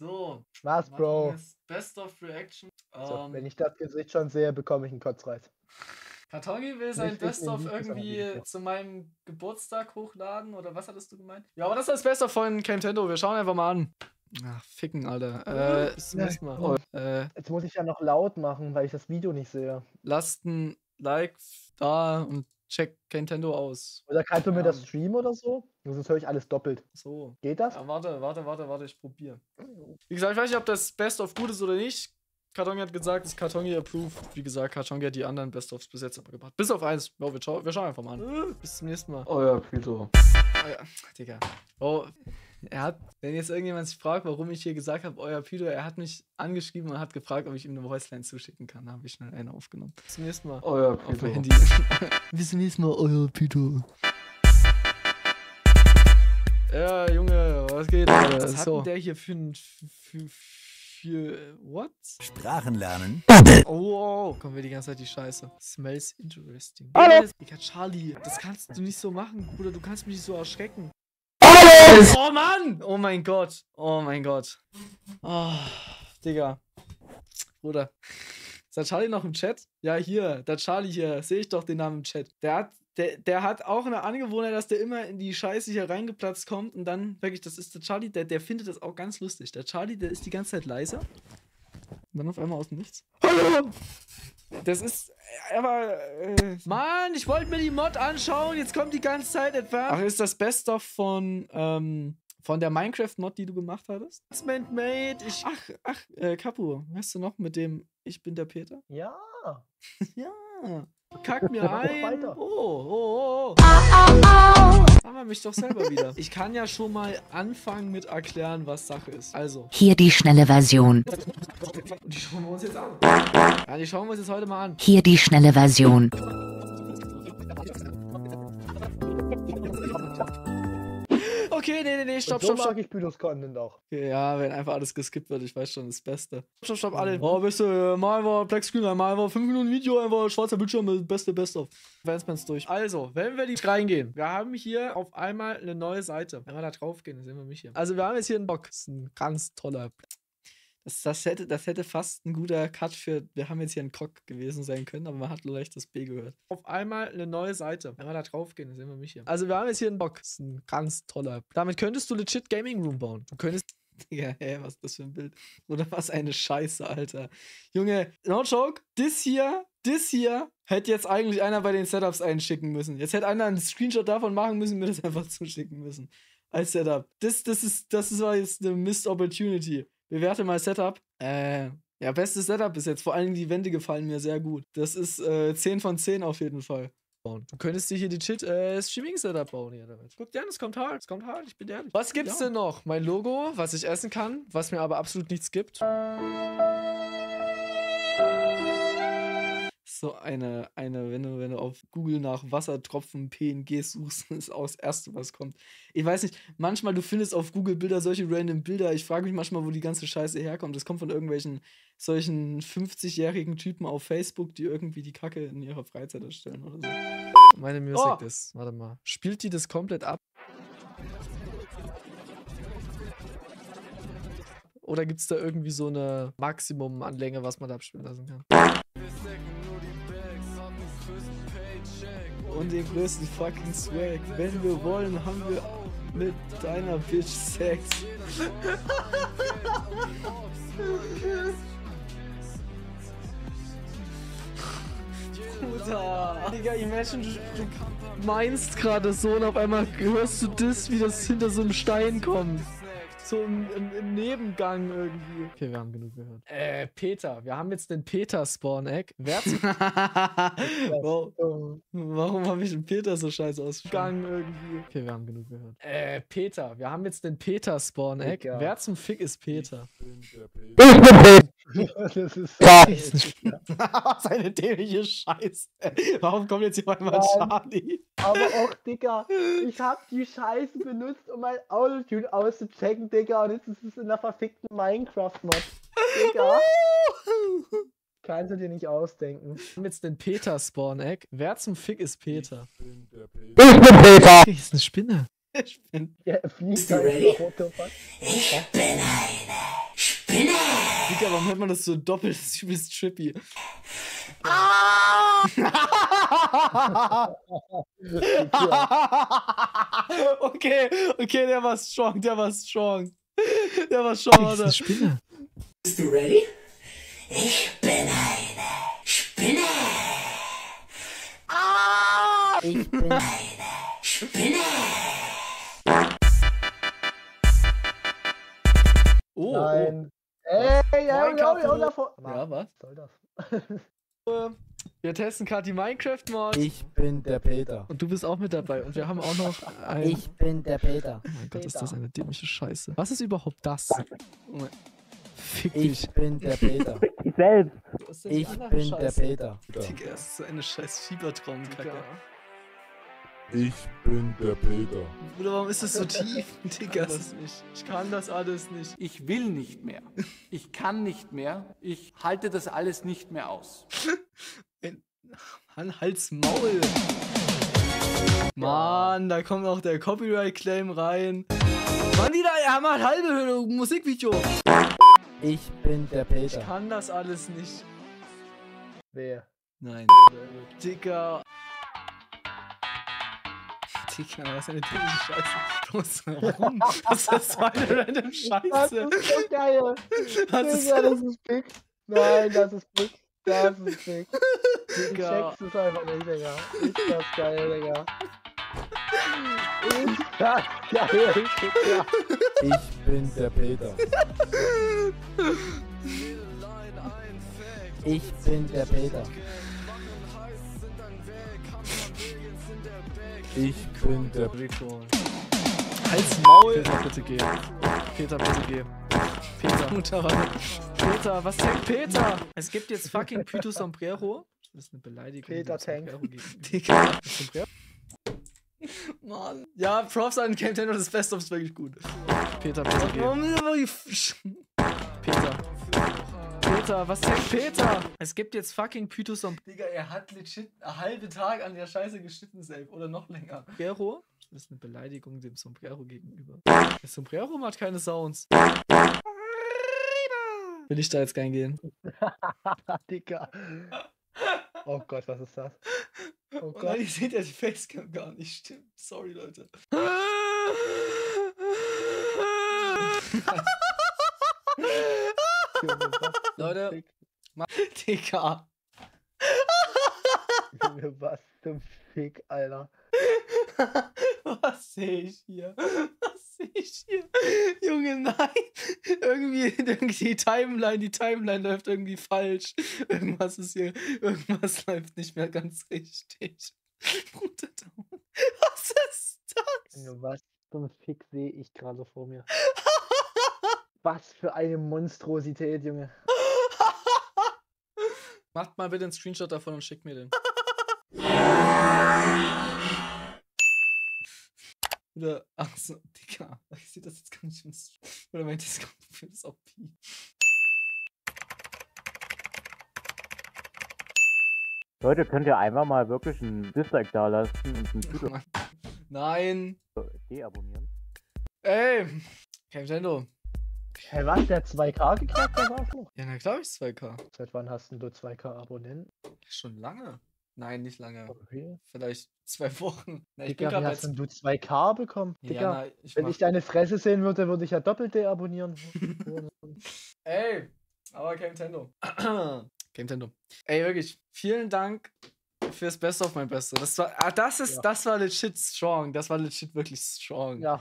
So. Spaß, Bro. Best of Reaction. So, wenn ich das Gesicht schon sehe, bekomme ich einen Kotzreiz. Kartoni will sein Best-of irgendwie zu meinem Geburtstag hochladen, oder was hattest du gemeint? Ja, aber das ist das Best-of von Camtasia. Wir schauen einfach mal an. Ach, ficken, Alter. Jetzt muss ich ja noch laut machen, weil ich das Video nicht sehe. Lasst ein Like da und check Camtasia aus. Oder kannst du mir das streamen oder so? Sonst höre ich alles doppelt. So. Geht das? Ja, warte, ich probiere. Wie gesagt, ich weiß nicht, ob das Best-of gut ist oder nicht. Kartoni hat gesagt, es ist Kartoni approved. Wie gesagt, Kartoni hat die anderen Best-ofs bis jetzt aber gebracht. Bis auf eins. Oh, wir schauen einfach mal an. Bis zum nächsten Mal. Oh ja, Pytho. Euer, Digga. Oh, wenn jetzt irgendjemand sich fragt, warum ich hier gesagt habe, euer Pytho, er hat mich angeschrieben und hat gefragt, ob ich ihm eine Voiceline zuschicken kann. Da habe ich schnell eine aufgenommen. Bis zum nächsten Mal. Euer Pytho. Bis zum nächsten Mal, euer Pytho. Ja, Junge, was geht? Was hat denn der hier für ein... What? Sprachen lernen. Oh, kommen wir die ganze Zeit die Scheiße. Smells interesting. Hallo. Digga, Charlie, das kannst du nicht so machen, Bruder. Du kannst mich nicht so erschrecken. Alles. Oh, Mann. Oh, mein Gott. Oh, mein Gott. Oh, Digga. Bruder. Ist da Charlie noch im Chat? Ja, hier. Der Charlie hier. Sehe ich doch den Namen im Chat. Der hat auch eine Angewohnheit, dass der immer in die Scheiße hier reingeplatzt kommt und dann, wirklich, das ist der Charlie, der findet das auch ganz lustig. Der Charlie, der ist die ganze Zeit leise und dann auf einmal aus dem Nichts. Hallo! Das ist, aber, Mann, ich wollte mir die Mod anschauen, jetzt kommt die ganze Zeit etwa. Ach, ist das Best-of von der Minecraft-Mod, die du gemacht hattest? Kapu, weißt du noch mit dem Ich bin der Peter? Ja. Ja. Kack mir ein. Oh. Machen wir mich doch selber wieder. Ich kann ja schon mal anfangen mit erklären, was Sache ist. Also. Hier die schnelle Version. Die schauen wir uns jetzt an. Ja, die schauen wir uns jetzt heute mal an. Hier die schnelle Version. Okay, nee, stopp. So mag ich Pythos Content auch. Okay, ja, wenn einfach alles geskippt wird, ich weiß schon, das Beste. Stopp, alle. Oh, bist du, mal einfach Black Screen, mal einfach 5 Minuten Video, einfach schwarzer Bildschirm, Best of. Wenn's durch. Also, wenn wir die reingehen, wir haben hier auf einmal eine neue Seite. Wenn wir da drauf gehen, sehen wir mich hier. Also, wir haben jetzt hier einen Box. Ein ganz toller. Das hätte fast ein guter Cut für, wir haben jetzt hier einen Cock gewesen sein können, aber man hat leicht das B gehört. Auf einmal eine neue Seite. Wenn wir da drauf gehen, dann sehen wir mich hier. Also wir haben jetzt hier einen Box. Ein ganz toller. Damit könntest du legit Gaming Room bauen. Du könntest... Digga, ey, was ist das für ein Bild? Oder was eine Scheiße, Alter. Junge, no joke, das hier hätte jetzt eigentlich einer bei den Setups einschicken müssen. Jetzt hätte einer einen Screenshot davon machen müssen und mir das einfach zuschicken müssen. Als Setup. Das war jetzt eine Missed Opportunity. Bewerte mal Setup. Ja, bestes Setup bis jetzt. Vor allem die Wände gefallen mir sehr gut. Das ist 10 von 10 auf jeden Fall. Du könntest dir hier die Streaming-Setup bauen hier damit. Guck dir an, es kommt hart, ich bin ehrlich. Was gibt's denn noch? Mein Logo, was ich essen kann, was mir aber absolut nichts gibt. So eine wenn du auf Google nach Wassertropfen PNG suchst, ist auch das Erste, was kommt. Ich weiß nicht, manchmal, du findest auf Google Bilder, solche random Bilder. Ich frage mich manchmal, wo die ganze Scheiße herkommt. Das kommt von irgendwelchen solchen 50-jährigen Typen auf Facebook, die irgendwie die Kacke in ihrer Freizeit erstellen oder so. Meine Music ist, warte mal, spielt die das komplett ab? Oder gibt es da irgendwie so eine Maximum an Länge, was man da abspielen lassen kann? Und den größten fucking Swag. Wenn wir wollen, haben wir mit deiner Bitch Sex. Bruder. Digga, imagine, du meinst gerade so und auf einmal hörst du das, wie das hinter so einem Stein kommt. So im Nebengang irgendwie. Okay, wir haben genug gehört. Peter. Wir haben jetzt den Peter-Spawn-Egg. Warum habe ich den Peter so scheiße ausgesprochen? Irgendwie. Okay, wir haben genug gehört. Peter. Wir haben jetzt den Peter-Spawn-Egg. Ja. Wer zum Fick ist Peter? Das ist was eine dämliche Scheiße. Warum kommt jetzt hier einmal Charlie? Aber auch, Digga, ich hab die Scheiße benutzt, um mein Autotune auszuchecken, Digga, und jetzt ist es in der verfickten Minecraft-Mod. Digga. Kannst du dir nicht ausdenken. Wir haben jetzt den Peter-Spawn-Egg. Wer zum Fick ist Peter? Ich bin Peter! Ich ist eine Spinne. Ich bin... Ja, fliegt da. Ich bin eine Digga, warum hört man das so doppelt? Das ist übelst trippy. Okay, der war strong, der war strong. Der war strong, oder? Bist du ready? Ich bin eine Spinne. Ich bin eine Spinne. Oh. Nein. Ey, ja, was soll das? Wir testen gerade die Minecraft-Mod. Ich bin der Peter. Und du bist auch mit dabei. Und wir haben auch noch einen... Ich bin der Peter. Oh mein Gott, ist das eine dämliche Scheiße. Was ist überhaupt das? Fick dich. Ich bin der Peter. Fick dich selbst. Ich bin der Peter. Digga, das ist so eine scheiß Fiebertraumkacke. Ich bin der Peter. Bruder, warum ist das so tief? Digga, ich kann das alles nicht. Ich will nicht mehr. Ich kann nicht mehr. Ich halte das alles nicht mehr aus. Mann, halt's Maul. Mann, da kommt auch der Copyright-Claim rein. Mann, die da haben halt halbe Musikvideo. Ich bin der Peter. Ich kann das alles nicht. Wer? Nein. Digga. Digga, was ist eine dämliche Scheiße? Warum? Was ist das für eine random Scheiße? Das ist so geil. Digga, das ist big. Nein, das ist big. Das ist big. Digga. Du checkst es einfach nicht, Digga. Ist das geil, Digga. Ist das geil, Digga. Ich bin der Peter. Ich bin der Peter. Ich bin der Rico. Halt's Maul! Peter, bitte geh. Peter, bitte geh. Peter. Peter, was tankt Peter? Es gibt jetzt fucking Pytho Sombrero. Das ist eine Beleidigung. Peter tankt. Digga. Mann. Ja, Props an Camtasia, das Best of ist wirklich gut. Peter, bitte geh. Peter. Peter, was sagt Peter? Es gibt jetzt fucking Pytho Sombrero. Digga, er hat legit einen halben Tag an der Scheiße geschnitten selbst. Oder noch länger. Sombrero? Das ist eine Beleidigung dem Sombrero gegenüber. Das Sombrero macht keine Sounds. Will ich da jetzt reingehen? Digga. Oh Gott, was ist das? Oh Gott. Nein, ihr seht ja die Facecam gar nicht. Stimmt. Sorry, Leute. Leute, Digga. Junge, was zum Fick, Alter. Was sehe ich hier? Was sehe ich hier? Junge, nein. Irgendwie die Timeline läuft irgendwie falsch. Irgendwas ist hier, irgendwas läuft nicht mehr ganz richtig. Was ist das? Junge, was zum Fick sehe ich gerade vor mir? Was für eine Monstrosität, Junge. Macht mal bitte einen Screenshot davon und schickt mir den. Oder, ach so, Digga, ich sehe das jetzt gar nicht im Stream. Oder mein Discord-Profil ist auch Pi. Leute, könnt ihr einmal mal wirklich einen Dislike da lassen und einen Tuto. Nein. Deabonnieren. Ey, Kevin Sando. Hey, was? Der 2K gekriegt, der Waffel? Ja, na klar hab ich 2K. Seit wann hast denn du 2K-Abonnenten? Schon lange. Nein, nicht lange. Okay. Vielleicht 2 Wochen. Na, ich Digga, wie hast denn du 2K bekommen? Ja, Digga, na, wenn ich deine Fresse sehen würde, würde ich ja doppelt deabonnieren. Ey, aber Camtasia. Camtasia. Ey, wirklich, vielen Dank fürs Best of mein Bestes. Das war legit strong. Das war legit wirklich strong. Ja,